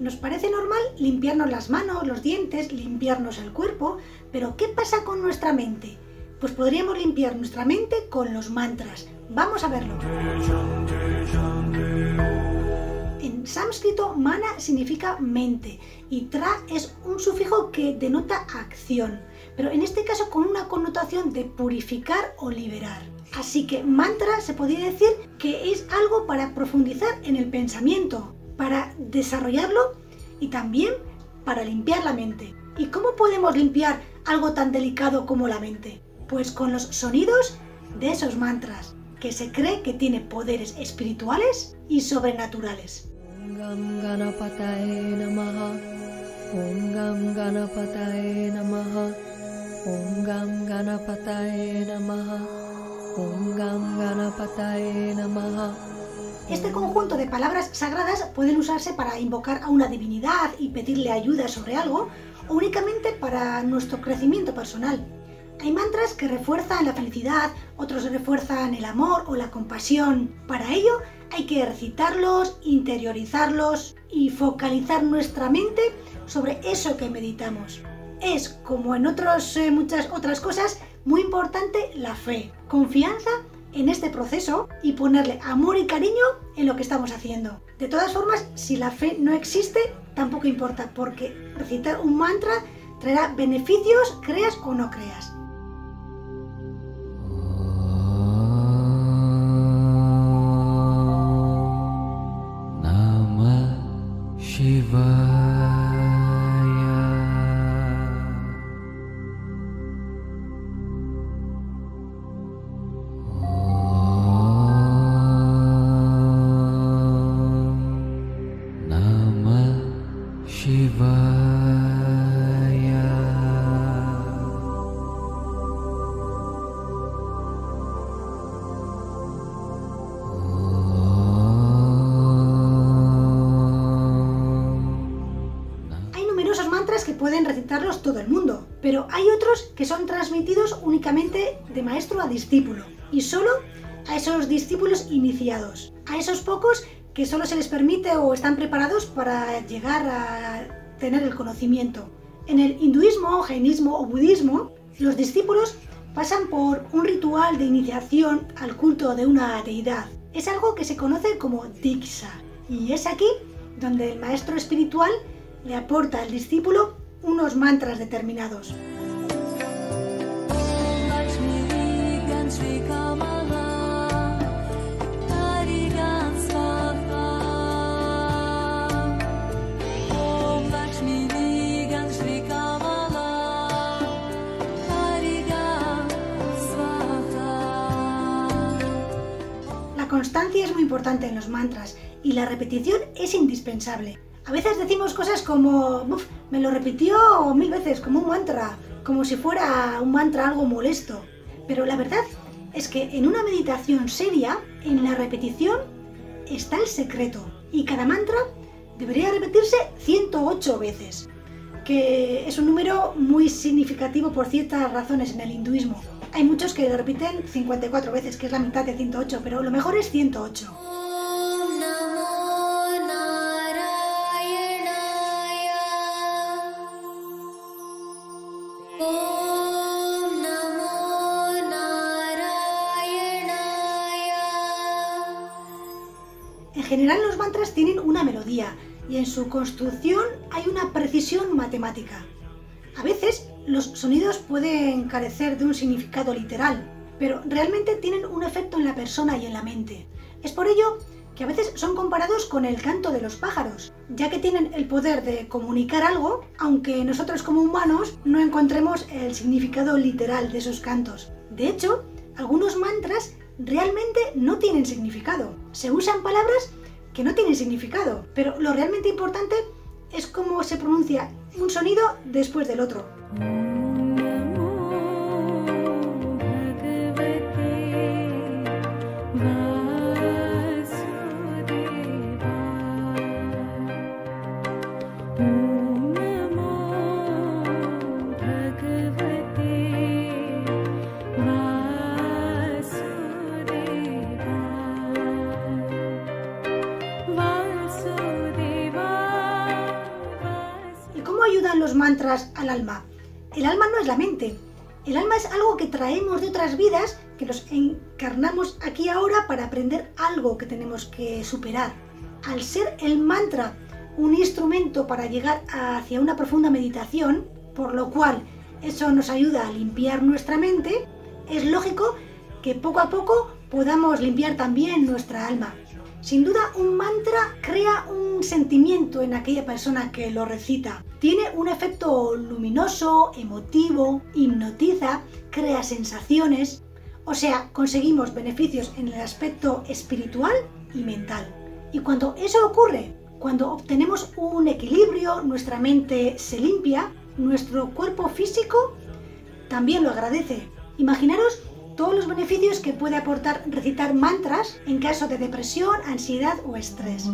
Nos parece normal limpiarnos las manos, los dientes, limpiarnos el cuerpo, pero ¿qué pasa con nuestra mente? Pues podríamos limpiar nuestra mente con los mantras. Vamos a verlo. En sánscrito, mana significa mente y tra es un sufijo que denota acción, pero en este caso con una connotación de purificar o liberar. Así que mantra se podría decir que es algo para profundizar en el pensamiento, para desarrollarlo y también para limpiar la mente. ¿Y cómo podemos limpiar algo tan delicado como la mente? Pues con los sonidos de esos mantras, que se cree que tiene poderes espirituales y sobrenaturales. Este conjunto de palabras sagradas pueden usarse para invocar a una divinidad y pedirle ayuda sobre algo, o únicamente para nuestro crecimiento personal. Hay mantras que refuerzan la felicidad, otros refuerzan el amor o la compasión. Para ello hay que recitarlos, interiorizarlos y focalizar nuestra mente sobre eso que meditamos. Es, como en muchas otras cosas, muy importante la fe, confianza en este proceso y ponerle amor y cariño en lo que estamos haciendo. De todas formas, si la fe no existe, tampoco importa, porque recitar un mantra traerá beneficios, creas o no creas. Que pueden recitarlos todo el mundo, pero hay otros que son transmitidos únicamente de maestro a discípulo y solo a esos discípulos iniciados, a esos pocos que solo se les permite o están preparados para llegar a tener el conocimiento. En el hinduismo, jainismo o budismo, los discípulos pasan por un ritual de iniciación al culto de una deidad. Es algo que se conoce como Diksa y es aquí donde el maestro espiritual le aporta al discípulo unos mantras determinados. La constancia es muy importante en los mantras y la repetición es indispensable. A veces decimos cosas como, me lo repitió 1000 veces, como un mantra, como si fuera un mantra algo molesto. Pero la verdad es que en una meditación seria, en la repetición está el secreto. Y cada mantra debería repetirse 108 veces, que es un número muy significativo por ciertas razones en el hinduismo. Hay muchos que lo repiten 54 veces, que es la mitad de 108, pero lo mejor es 108. En general los mantras tienen una melodía y en su construcción hay una precisión matemática. A veces los sonidos pueden carecer de un significado literal, pero realmente tienen un efecto en la persona y en la mente. Es por ello que a veces son comparados con el canto de los pájaros, ya que tienen el poder de comunicar algo, aunque nosotros como humanos no encontremos el significado literal de esos cantos. De hecho, algunos mantras realmente no tienen significado. Se usan palabras que no tienen significado, pero lo realmente importante es cómo se pronuncia un sonido después del otro. ayudan los mantras al alma? El alma no es la mente. El alma es algo que traemos de otras vidas, que nos encarnamos aquí ahora para aprender algo que tenemos que superar. Al ser el mantra un instrumento para llegar hacia una profunda meditación, por lo cual eso nos ayuda a limpiar nuestra mente, es lógico que poco a poco podamos limpiar también nuestra alma. Sin duda, un mantra crea un sentimiento en aquella persona que lo recita. Tiene un efecto luminoso, emotivo, hipnotiza, crea sensaciones. O sea, conseguimos beneficios en el aspecto espiritual y mental. Y cuando eso ocurre, cuando obtenemos un equilibrio, nuestra mente se limpia, nuestro cuerpo físico también lo agradece. Imaginaros todos los beneficios que puede aportar recitar mantras en caso de depresión, ansiedad o estrés.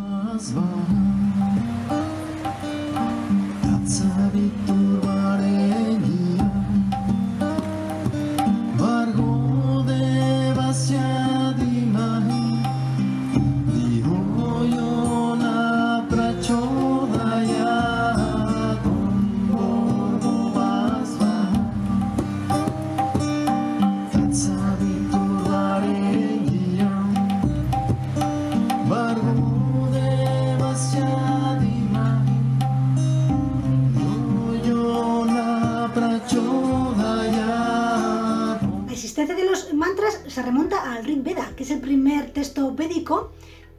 Se remonta al Rig Veda, que es el primer texto védico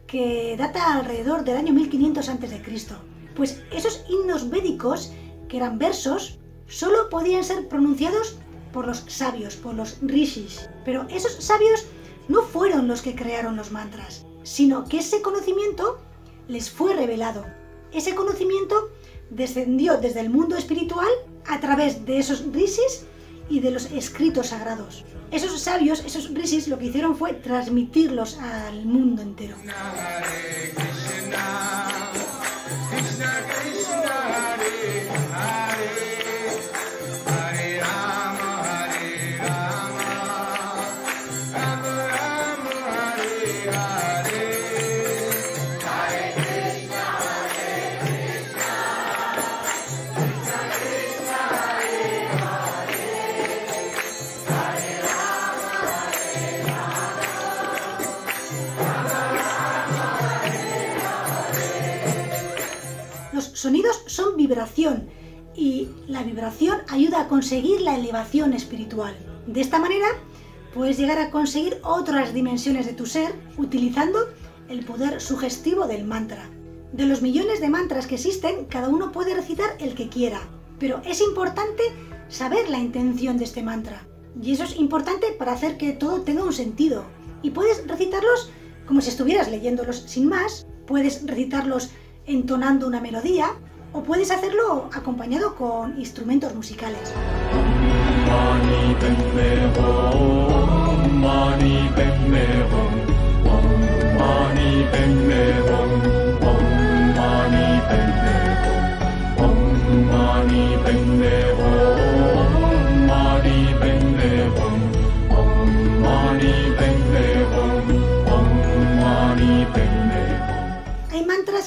que data alrededor del año 1500 a.C. Pues esos himnos védicos, que eran versos, solo podían ser pronunciados por los sabios, por los rishis. Pero esos sabios no fueron los que crearon los mantras, sino que ese conocimiento les fue revelado. Ese conocimiento descendió desde el mundo espiritual a través de esos rishis y de los escritos sagrados. Esos sabios, esos rishis, lo que hicieron fue transmitirlos al mundo entero. Sonidos son vibración y la vibración ayuda a conseguir la elevación espiritual. De esta manera puedes llegar a conseguir otras dimensiones de tu ser utilizando el poder sugestivo del mantra. De los millones de mantras que existen, cada uno puede recitar el que quiera, pero es importante saber la intención de este mantra. Y eso es importante para hacer que todo tenga un sentido. Y puedes recitarlos como si estuvieras leyéndolos sin más, puedes recitarlos entonando una melodía, o puedes hacerlo acompañado con instrumentos musicales.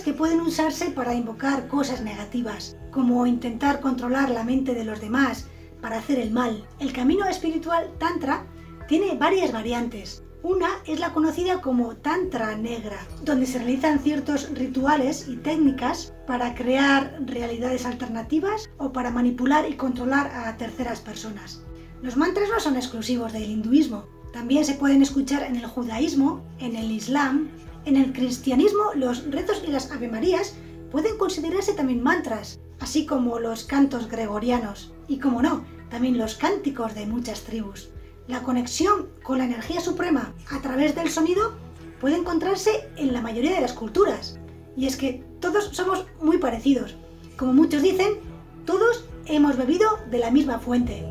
Que pueden usarse para invocar cosas negativas, como intentar controlar la mente de los demás, para hacer el mal. El camino espiritual tantra tiene varias variantes. Una es la conocida como tantra negra, donde se realizan ciertos rituales y técnicas para crear realidades alternativas o para manipular y controlar a terceras personas. Los mantras no son exclusivos del hinduismo, también se pueden escuchar en el judaísmo, en el islam. En el cristianismo, los rezos y las avemarías pueden considerarse también mantras, así como los cantos gregorianos y, como no, también los cánticos de muchas tribus. La conexión con la energía suprema a través del sonido puede encontrarse en la mayoría de las culturas. Y es que todos somos muy parecidos. Como muchos dicen, todos hemos bebido de la misma fuente.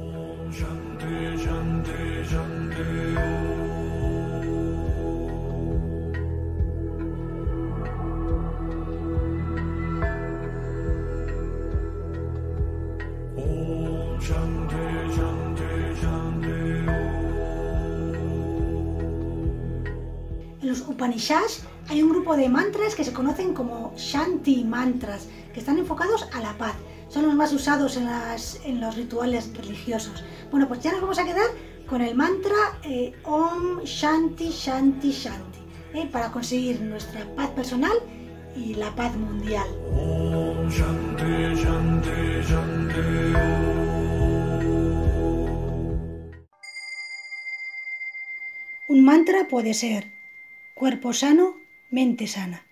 En los Upanishads hay un grupo de mantras que se conocen como Shanti mantras, que están enfocados a la paz. son los más usados en los rituales religiosos. Bueno, pues ya nos vamos a quedar con el mantra Om Shanti Shanti Shanti, para conseguir nuestra paz personal y la paz mundial. Om Shanti Shanti Shanti. Un mantra puede ser cuerpo sano, mente sana.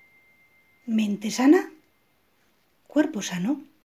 Mente sana, cuerpo sano.